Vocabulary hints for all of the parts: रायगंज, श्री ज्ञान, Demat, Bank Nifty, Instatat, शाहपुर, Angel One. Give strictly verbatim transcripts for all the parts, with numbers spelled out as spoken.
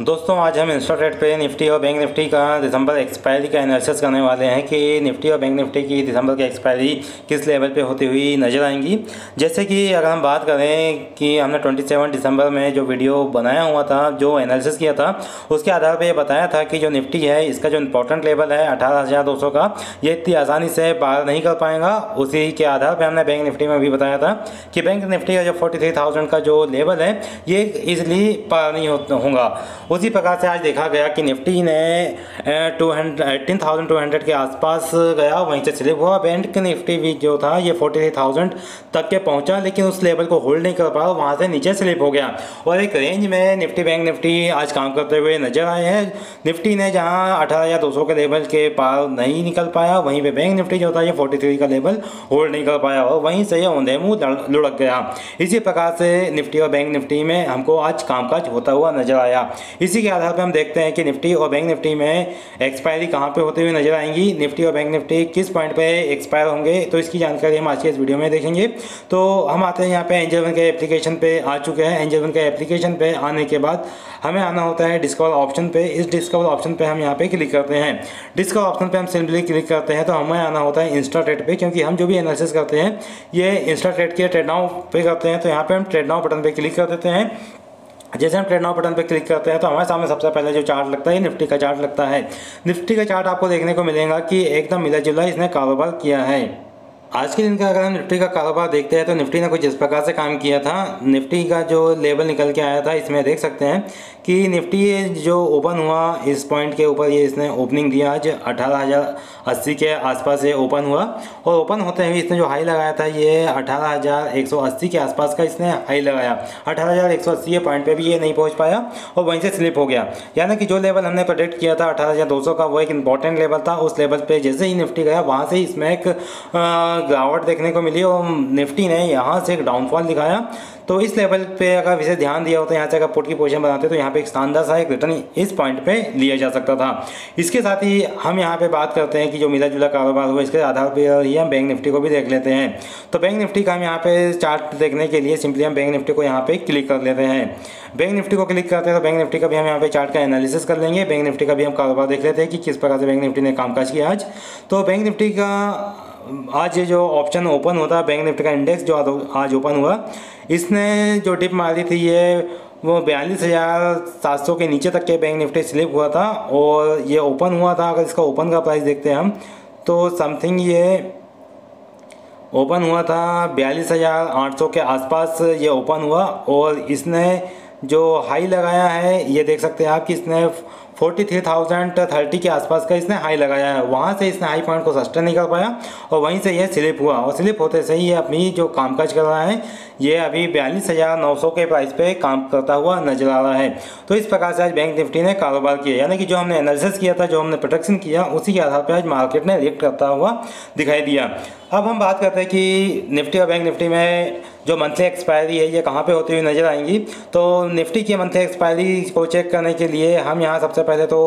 दोस्तों आज हम इंस्टाटेट पे निफ्टी और बैंक निफ्टी का दिसंबर एक्सपायरी का एनालिसिस करने वाले हैं कि निफ्टी और बैंक निफ्टी की दिसंबर की एक्सपायरी किस लेवल पे होती हुई नज़र आएंगी। जैसे कि अगर हम बात करें कि हमने सत्ताईस दिसंबर में जो वीडियो बनाया हुआ था, जो एनालिसिस किया था, उसके आधार पर यह बताया था कि जो निफ्टी है इसका जो इम्पोर्टेंट लेवल है अठारह हज़ार दो सौ का, ये इतनी आसानी से पार नहीं कर पाएगा। उसी के आधार पर हमने बैंक निफ्टी में भी बताया था कि बैंक निफ्टी का जो फोर्टी थ्री थाउजेंड का जो लेवल है ये इजिली पार नहीं होगा। उसी प्रकार से आज देखा गया कि निफ्टी ने two hundred eighteen thousand two hundred के आसपास गया, वहीं से स्लिप हुआ। बैंक निफ्टी भी जो था ये फोर्टी थ्री थाउजेंड तक के पहुंचा, लेकिन उस लेवल को होल्ड नहीं कर पाया, वहां से नीचे स्लिप हो गया और एक रेंज में निफ्टी बैंक निफ्टी आज काम करते हुए नजर आए हैं। निफ्टी ने जहाँ अठारह हज़ार दो सौ के लेवल के पार नहीं निकल पाया, वहीं पर बैंक निफ्टी जो था ये फोर्टी थ्री का लेवल होल्ड नहीं कर पाया और वहीं से ये औंधे मुँह लुढ़क गया। इसी प्रकार से निफ्टी और बैंक निफ्टी में हमको आज कामकाज होता हुआ नजर आया। इसी के आधार पर हम देखते हैं कि निफ्टी और बैंक निफ्टी में एक्सपायरी कहां पे होते हुए नजर आएंगी, निफ्टी और बैंक निफ्टी किस पॉइंट पे एक्सपायर होंगे, तो इसकी जानकारी हम आज के इस वीडियो में देखेंगे। तो हम आते हैं यहां पे एंजल वन के एप्लीकेशन पे आ चुके हैं। एंजल वन के एप्लीकेशन पे आने के बाद हमें आना होता है डिस्कवर ऑप्शन पे। इस डिस्कवर ऑप्शन पे हम यहाँ पे क्लिक करते हैं। डिस्कवर ऑप्शन पे हम सिंपली क्लिक करते हैं तो हमें आना होता है इंस्टाटेट पे, क्योंकि हम जो भी एनालिसिस करते हैं ये इंस्टाटेट के ट्रेड नाउ पे करते हैं। तो यहाँ पे हम ट्रेड नाउ बटन पे क्लिक कर देते हैं। जैसे हम ट्रेड नाउ बटन पर क्लिक करते हैं तो हमारे सामने सबसे पहले जो चार्ट लगता है निफ्टी का चार्ट लगता है। निफ्टी का चार्ट आपको देखने को मिलेगा कि एकदम मिला जुला इसने कारोबार किया है। आज के दिन का अगर हम निफ्टी का कारोबार देखते हैं तो निफ्टी ने कुछ इस प्रकार से काम किया था। निफ्टी का जो लेवल निकल के आया था इसमें देख सकते हैं कि निफ्टी जो ओपन हुआ इस पॉइंट के ऊपर ये इसने ओपनिंग दिया आज अठारह हज़ार अस्सी के आसपास ये ओपन हुआ और ओपन होते हुए इसने जो हाई लगाया था ये अठारह हज़ार एक सौ अस्सी के आसपास का इसने हाई लगाया। अठारह हज़ार एक सौ अस्सी के पॉइंट पर भी ये नहीं पहुँच पाया और वहीं से स्लिप हो गया। यानी कि जो लेवल हमने प्रोडिक्ट किया था अठारह हज़ार दो सौ का, वो एक इंपॉर्टेंट लेवल था। उस लेवल पर जैसे ही निफ्टी गया वहाँ से इसमें एक गिरावट देखने को मिली और निफ्टी ने यहाँ से एक डाउनफॉल दिखाया। तो इस लेवल पे अगर इसे ध्यान दिया होता, यहाँ से अगर पुट की पोजीशन बनाते तो यहाँ पे एक शानदार सा एक रिटर्न इस पॉइंट पे लिया जा सकता था। इसके साथ ही हम यहाँ पे बात करते हैं कि जो मिला जुला कारोबार हुआ, इसके आधार पर ही हम बैंक निफ्टी को भी देख लेते हैं। तो बैंक निफ्टी का हम यहाँ पे चार्ट देखने के लिए सिंपली हम बैंक निफ्टी को यहाँ पे क्लिक कर लेते हैं। बैंक निफ्टी को क्लिक करते हैं तो बैंक निफ्टी का भी हम यहाँ पे चार्ट का एनालिसिस कर लेंगे। बैंक निफ्टी का भी हम कारोबार देख लेते हैं कि किस प्रकार से बैंक निफ्टी ने कामकाज किया आज। तो बैंक निफ्टी का आज ये जो ऑप्शन ओपन होता है, बैंक निफ्टी का इंडेक्स जो आज ओपन हुआ, इसने जो डिप मारी थी ये वो बयालीस हज़ार सात सौ के नीचे तक के बैंक निफ्टी स्लिप हुआ था और ये ओपन हुआ था। अगर इसका ओपन का प्राइस देखते हैं हम तो समथिंग ये ओपन हुआ था बयालीस हज़ार आठ सौ के आसपास ये ओपन हुआ और इसने जो हाई लगाया है ये देख सकते हैं आप कि इसने फोर्टी थ्री थाउजेंड थर्टी के आसपास का इसने हाई लगाया है। वहाँ से इसने हाई पॉइंट को सस्टेन नहीं कर पाया और वहीं से यह स्लिप हुआ और स्लिप होते से ही ये अपनी जो कामकाज कर रहा है ये अभी बयालीस हज़ार नौ सौ के प्राइस पे काम करता हुआ नजर आ रहा है। तो इस प्रकार से आज बैंक निफ्टी ने कारोबार किया, यानी कि जो हमने एनालिसिस किया था, जो हमने प्रोडक्शन किया, उसी के आधार पर आज मार्केट ने रिएक्ट करता हुआ दिखाई दिया। अब हम बात करते हैं कि निफ्टी और बैंक निफ्टी में जो मंथली एक्सपायरी है ये कहाँ पे होती हुई नज़र आएंगी। तो निफ्टी की मंथली एक्सपायरी को चेक करने के लिए हम यहाँ सबसे पहले तो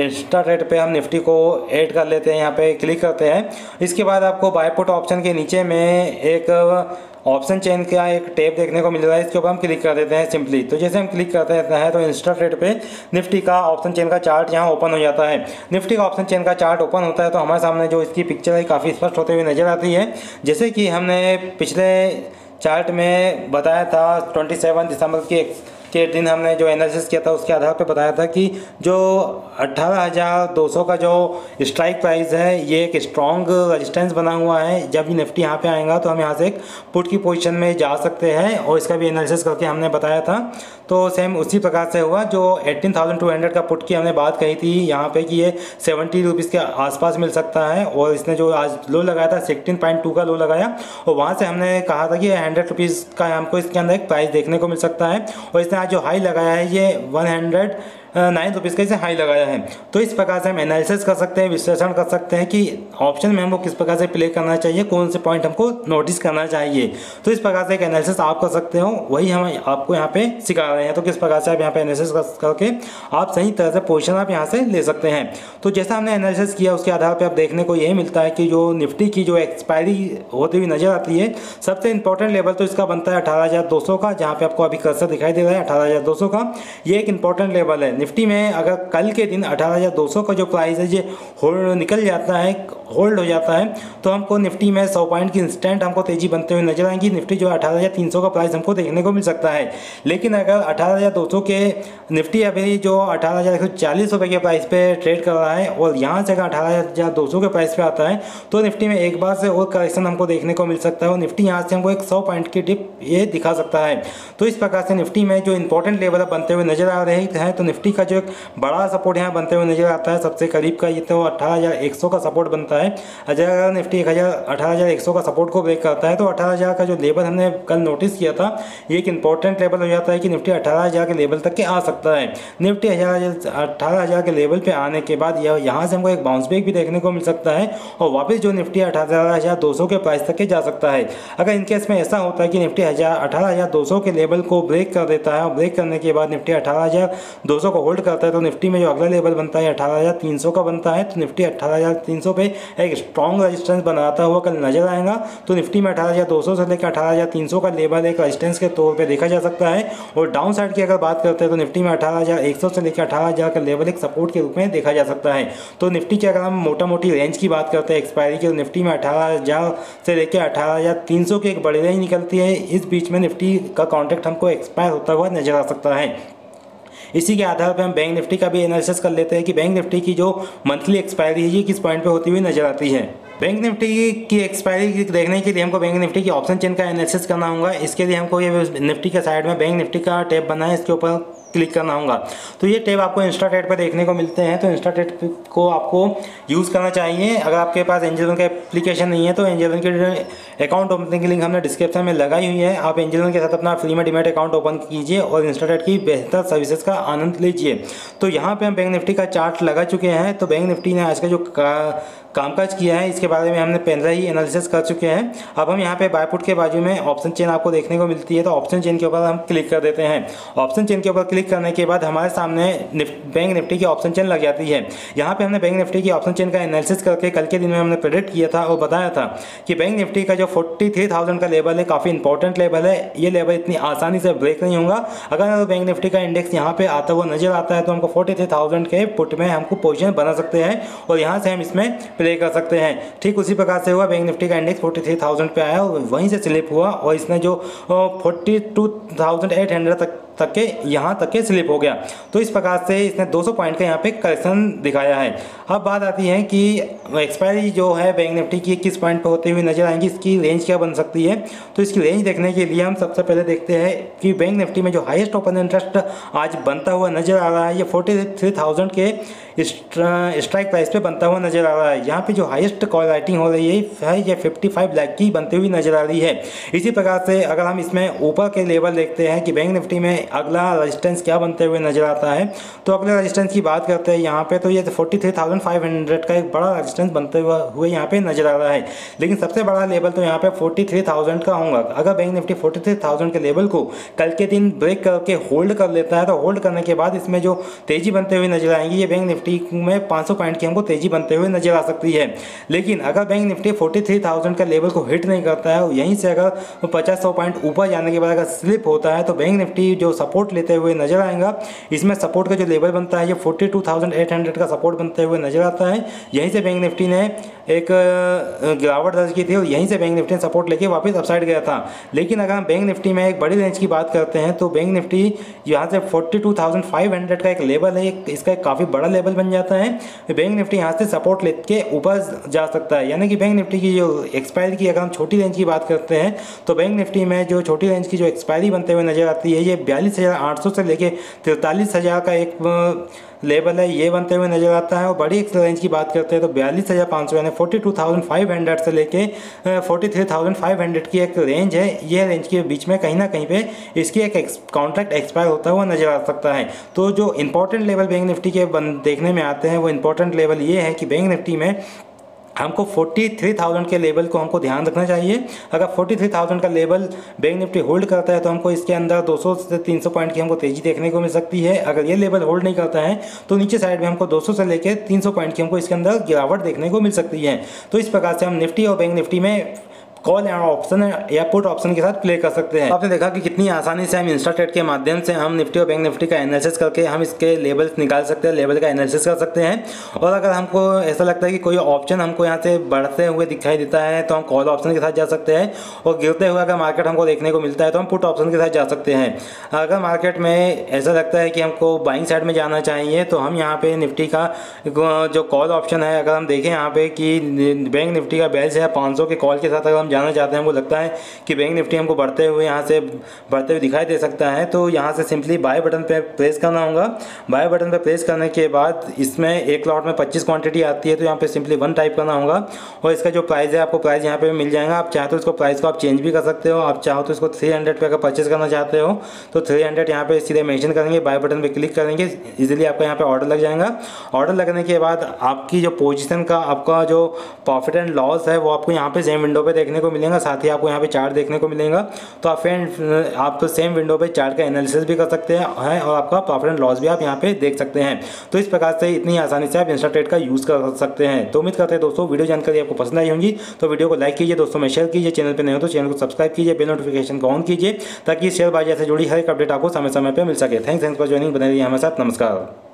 इंस्टाटेट पे हम निफ्टी को ऐड कर लेते हैं, यहाँ पे क्लिक करते हैं। इसके बाद आपको बाय पुट ऑप्शन के नीचे में एक ऑप्शन चेन का एक टैब देखने को मिल रहा है, इसके ऊपर हम क्लिक कर देते हैं सिंपली। तो जैसे हम क्लिक करते हैं तो इंस्टाटेट पे निफ्टी का ऑप्शन चेन का चार्ट यहाँ ओपन हो जाता है। निफ्टी का ऑप्शन चेन का चार्ट ओपन होता है तो हमारे सामने जो इसकी पिक्चर है काफ़ी स्पष्ट होते हुए नजर आती है। जैसे कि हमने पिछले चार्ट में बताया था सत्ताईस दिसंबर के के दिन हमने जो एनालिसिस किया था उसके आधार पर बताया था कि जो अठारह हज़ार दो सौ का जो स्ट्राइक प्राइस है ये एक स्ट्रॉन्ग रेजिस्टेंस बना हुआ है। जब ये निफ्टी यहाँ पे आएगा तो हम यहाँ से एक पुट की पोजीशन में जा सकते हैं और इसका भी एनालिसिस करके हमने बताया था। तो सेम उसी प्रकार से हुआ। जो अठारह हज़ार दो सौ का पुट की हमने बात कही थी यहाँ पे कि ये सेवेंटी रुपीज़ के आसपास मिल सकता है और इसने जो आज लो लगाया था सिक्सटीन पॉइंट टू का लो लगाया और वहाँ से हमने कहा था कि हंड्रेड रुपीज़ का हमको इसके अंदर एक प्राइस देखने को मिल सकता है और इसने जो हाई लगाया है ये वन हंड्रेड नाइन रुपीज़ का इसे हाई लगाया है। तो इस प्रकार से हम एनालिसिस कर सकते हैं, विश्लेषण कर सकते हैं कि ऑप्शन में हमको किस प्रकार से प्ले करना चाहिए, कौन से पॉइंट हमको नोटिस करना चाहिए। तो इस प्रकार से एक एनालिसिस आप कर सकते हो, वही हम आपको यहाँ पे सिखा रहे हैं। तो किस प्रकार से आप यहाँ पे एनालिसिस करके आप सही तरह से पोजिशन आप यहाँ से ले सकते हैं। तो जैसा हमने एनालिसिस किया उसके आधार पर आप देखने को यही मिलता है कि जो निफ्टी की जो एक्सपायरी होती हुई नज़र आती है, सबसे इंपॉर्टेंट लेवल तो इसका बनता है अठारह हज़ार दो सौ का, जहाँ पर आपको अभी कर्सर दिखाई दे रहा है अठारह हज़ार दो सौ का, ये एक इंपॉर्टेंट लेवल है। निफ्टी में अगर कल के दिन अठारह हज़ार दो सौ का जो प्राइस है ये होल्ड निकल जाता है, होल्ड हो जाता है, तो हमको निफ्टी में सौ पॉइंट की इंस्टेंट हमको तेज़ी बनते हुए नजर आएंगी। निफ्टी जो अठारह हज़ार तीन सौ का प्राइस हमको देखने को मिल सकता है। लेकिन अगर अठारह हज़ार दो सौ के निफ्टी अभी जो अठारह हज़ार एक सौ चालीस रुपये के प्राइस पे ट्रेड कर रहा है और यहाँ से अगर अठारह हज़ार दो सौ के प्राइस पे आता है तो निफ्टी में एक बार से और करेक्शन हमको देखने को मिल सकता है और निफ्टी यहाँ से हमको एक सौ पॉइंट की डिप ये दिखा सकता है। तो इस प्रकार से निफ्टी में जो इंपॉर्टेंट लेवल बनते हुए नजर आ रहे हैं, तो निफ्टी का जो एक बड़ा सपोर्ट यहाँ बनते हुए नजर आता है सबसे करीब का ये तो अठारह हज़ार एक सौ का सपोर्ट बनता है। अगर निफ्टी अठारह हज़ार एक सौ का सपोर्ट को ब्रेक करता है तो अठारह हज़ार का जो लेवल हमने कल नोटिस किया था ये एक इंपॉर्टेंट लेवल हो जाता है कि निफ्टी अठारह हज़ार के लेवल तक के आ सकता है। निफ्टी अठारह हज़ार के लेवल पे आने के बाद यह यहाँ से हमको एक बाउंस बैक भी देखने को मिल सकता है और वापस जो निफ्टी अठारह हज़ार दो सौ के प्राइस तक के जा सकता है। अगर इनकेस में ऐसा होता है कि निफ्टी अठारह हज़ार दो सौ के लेवल को ब्रेक कर देता है और ब्रेक करने के बाद निफ्टी अठारह हज़ार दो सौ को होल्ड करता है तो निफ्टी में जो अगला लेवल बनता है अठारह हज़ार तीन सौ का बनता है, तो निफ्टी अठारह हज़ार तीन सौ पे एक स्ट्रॉन्ग रेजिस्टेंस बनाता हुआ कल नजर आएगा। तो निफ्टी में अठारह हज़ार दो सौ से लेकर अठारह हज़ार तीन सौ का लेवल एक रेजिस्टेंस के तौर पे देखा जा सकता है और डाउन साइड की अगर बात करते हैं तो निफ्टी में अठारह हज़ार एक सौ से लेकर अठारह हज़ार का लेवल एक सपोर्ट के रूप में देखा जा सकता है। तो निफ्टी की अगर हम मोटा मोटी रेंज की बात करते हैं एक्सपायरी की, निफ्टी में अठारह हज़ार से लेकर अठारह हज़ार तीन सौ की एक बड़ी रेंज निकलती है। इस बीच में निफ्टी का कॉन्ट्रैक्ट हमको एक्सपायर होता हुआ नजर आ सकता है। इसी के आधार पर हम बैंक निफ्टी का भी एनालिसिस कर लेते हैं कि बैंक निफ्टी की जो मंथली एक्सपायरी है ये किस पॉइंट पे होती हुई नजर आती है। बैंक निफ्टी की एक्सपायरी देखने के लिए हमको बैंक निफ्टी की ऑप्शन चेन का एनालिसिस करना होगा। इसके लिए हमको ये निफ्टी के साइड में बैंक निफ्टी का टैब बना है, इसके ऊपर क्लिक करना होगा। तो ये टैब आपको इंस्टाटेट पर देखने को मिलते हैं, तो इंस्टाटेट को आपको यूज़ करना चाहिए। अगर आपके पास एंजल वन का एप्लीकेशन नहीं है तो एंजल वन के अकाउंट ओपन की लिंक हमने डिस्क्रिप्शन में लगाई हुई है। आप एंजल वन के साथ अपना फ्री में डीमैट अकाउंट ओपन कीजिए और इंस्टाटेट की बेहतर सर्विसेज का आनंद लीजिए। तो यहाँ पर हम बैंक निफ्टी का चार्ट लगा चुके हैं। तो बैंक निफ्टी ने आज का जो का, कामकाज किया है इसके बारे में हमने पहले ही एनालिसिस कर चुके हैं। अब हम यहाँ पे बायपुट के बाजू में ऑप्शन चेन आपको देखने को मिलती है, तो ऑप्शन चेन के ऊपर हम क्लिक कर देते हैं। ऑप्शन चेन के ऊपर क्लिक करने के बाद हमारे सामने बैंक निफ्टी की ऑप्शन चेन लग जाती है। यहाँ पे हमने बैंक निफ्टी की ऑप्शन चेन का एनालिसिस करके कल के दिन में हमने प्रेडिक्ट किया था और बताया था कि बैंक निफ्टी का जो फोर्टी थ्री थाउजेंड का लेवल है काफ़ी इंपॉर्टेंट लेवल है। ये लेवल इतनी आसानी से ब्रेक नहीं होगा। अगर बैंक निफ्टी का इंडेक्स यहाँ पर आता हुआ नजर आता है तो हमको फोर्टी थ्री थाउजेंड के पुट में हमको पोजिशन बना सकते हैं और यहाँ से हम इसमें प्ले कर सकते हैं। ठीक उसी प्रकार से हुआ, बैंक निफ्टी का इंडेक्स फोर्टी थ्री थाउजेंड पे आया और वहीं से स्लिप हुआ और इसने जो forty two thousand eight hundred तक तक के यहाँ तक के स्लिप हो गया। तो इस प्रकार से इसने दो सौ पॉइंट का यहाँ पे करेक्शन दिखाया है। अब बात आती है कि एक्सपायरी जो है बैंक निफ्टी की किस पॉइंट पे होते हुए नजर आएंगी, इसकी रेंज क्या बन सकती है। तो इसकी रेंज देखने के लिए हम सबसे पहले देखते हैं कि बैंक निफ्टी में जो हाईएस्ट ओपन इंटरेस्ट आज बनता हुआ नजर आ रहा है ये फोर्टी थ्री थाउजेंड के स्ट्राइक प्राइस पे बनता हुआ नजर आ रहा है। यहाँ पे जो हाईएस्ट कॉल राइटिंग हो रही है यह फिफ्टी फाइव लाख की बनती हुई नजर आ रही है। इसी प्रकार से अगर हम इसमें ऊपर के लेवल देखते हैं कि बैंक निफ्टी में अगला रेजिस्टेंस क्या बनते हुए नजर आता है, तो अगले रेजिस्टेंस की बात करते हैं यहाँ पे, तो ये forty three thousand five hundred का एक बड़ा रेजिस्टेंस बनते हुए यहाँ पे नजर आ रहा है। लेकिन सबसे बड़ा लेवल तो यहाँ पे फोर्टी थ्री थाउजेंड का होगा। अगर bank Nifty forty three thousand के लेवल को कल के दिन ब्रेक करके होल्ड कर लेता है तो होल्ड करने के बाद इसमें जो तेजी बनते हुए नजर आएंगी ये बैंक निफ्टी में पाँच सौ पॉइंट की हमको तेजी बनते हुए नजर आ सकती है। लेकिन अगर bank Nifty forty three thousand का लेवल को हिट नहीं करता है और यहीं से अगर पचास सौ पॉइंट ऊपर जाने के बाद अगर स्लिप होता है तो बैंक निफ्टी जो सपोर्ट लेते हुए नजर आएगा। इसमें सपोर्ट का जो लेवल बनता है ये forty two thousand eight hundred का सपोर्ट बनते हुए नजर आता है। यहीं से बैंक निफ्टी ने एक गिरावट दर्ज की थी और यहीं से बैंक निफ्टी ने सपोर्ट लेके वापस अपसाइड गया था। लेकिन अगर हम बैंक निफ्टी में एक बड़ी रेंज की बात करते हैं तो बैंक निफ्टी यहाँ से forty two thousand five hundred का एक लेवल है, इसका एक काफ़ी बड़ा लेवल बन जाता है। बैंक निफ्टी यहाँ से सपोर्ट लेके ऊपर जा सकता है। यानी कि बैंक निफ्टी की जो एक्सपायरी की अगर हम छोटी रेंज की बात करते हैं तो बैंक निफ्टी में जो छोटी रेंज की जो एक्सपायरी बनते हुए नजर आती है ये बयालीस हज़ार आठ सौ से लेके तिरतालीस हज़ार का एक लेवल है, ये बनते हुए नजर आता है। और बड़ी रेंज की बात करते हैं तो बयालीस हज़ार पाँच सौ यानी forty two thousand five hundred से लेके forty three thousand five hundred की एक रेंज है। ये रेंज के बीच में कहीं ना कहीं पे इसकी एक, एक कॉन्ट्रैक्ट एक्सपायर होता हुआ नजर आ सकता है। तो जो इंपॉर्टेंट लेवल बैंक निफ्टी के बन देखने में आते हैं वो इंपॉर्टेंट लेवल ये है कि बैंक निफ्टी में हमको फोर्टी थ्री थाउजेंड के लेवल को हमको ध्यान रखना चाहिए। अगर फोर्टी थ्री थाउजेंड का लेवल बैंक निफ्टी होल्ड करता है तो हमको इसके अंदर दो सौ से तीन सौ पॉइंट की हमको तेजी देखने को मिल सकती है। अगर ये लेवल होल्ड नहीं करता है तो नीचे साइड में हमको दो सौ से लेकर तीन सौ पॉइंट की हमको इसके अंदर गिरावट देखने को मिल सकती है। तो इस प्रकार से हम निफ्टी और बैंक निफ्टी में कॉल यहाँ ऑप्शन है या पुट ऑप्शन के साथ प्ले कर सकते हैं। तो आपने देखा कि कितनी आसानी से हम इंस्टाटेट के माध्यम से हम निफ्टी और बैंक निफ्टी का एनालिसिस करके हम इसके लेवल्स निकाल सकते हैं, लेवल का एनालिसिस कर सकते हैं। और अगर हमको ऐसा लगता है कि कोई ऑप्शन हमको यहाँ से बढ़ते हुए दिखाई देता है तो हम कॉल ऑप्शन के साथ जा सकते हैं, और गिरते हुए अगर मार्केट हमको देखने को मिलता है तो हम पुट ऑप्शन के साथ जा सकते हैं। अगर मार्केट में ऐसा लगता है कि हमको बाइंग साइड में जाना चाहिए तो हम यहाँ पे निफ्टी का जो कॉल ऑप्शन है, अगर हम देखें यहाँ पे कि बैंक निफ्टी का बैच है पाँच सौ के कॉल के साथ अगर हम जाना चाहते हैं, हमको लगता है कि बैंक निफ्टी हमको बढ़ते हुए यहाँ से बढ़ते हुए दिखाई दे सकता है, तो यहाँ से सिंपली बाय बटन पे प्रेस करना होगा। बाय बटन पे प्रेस करने के बाद इसमें एक लॉट में पच्चीस क्वांटिटी आती है, तो यहाँ पे सिंपली वन टाइप करना होगा और इसका जो प्राइस है आपको प्राइस यहाँ पे मिल जाएगा। आप चाहे तो इसको प्राइस को आप चेंज भी कर सकते हो, आप चाहो तो इसको थ्री हंड्रेड पे अगर परचेज करना चाहते हो तो थ्री हंड्रेड यहाँ पे सीधे मेंशन करेंगे, बाय बटन पे क्लिक करेंगे, इजीली आपका यहाँ पे ऑर्डर लग जाएगा। ऑर्डर लगने के बाद आपकी जो पोजीशन का आपका जो प्रॉफिट एंड लॉस है वो आपको यहाँ पे सेम विंडो पे देखने को मिलेगा, साथ ही आपको यहाँ पे चार्ट देखने को मिलेगा। तो आप फ्रेंड आप तो सेम विंडो पे चार्ट का एनालिसिस भी कर सकते हैं और आपका प्रॉफिट एंड लॉस भी आप यहाँ पे देख सकते हैं। तो इस प्रकार से इतनी आसानी से आप इंस्टाटेट का यूज़ कर सकते हैं। तो उम्मीद करते हैं दोस्तों वीडियो जानकारी आपको पसंद आई होंगी, तो वीडियो को लाइक कीजिए, दोस्तों में शेयर कीजिए, चैनल पर नहीं हो तो चैनल को सब्सक्राइब कीजिए, बेल नोटिफिकेशन को ऑन कीजिए ताकि शेयर बाजार से जुड़ी हर एक अपडेट आपको समय समय पर मिल सके। थैंक्स थैंक्स फॉर ज्वाइनिंग, बने रहिए हमारे साथ। नमस्कार।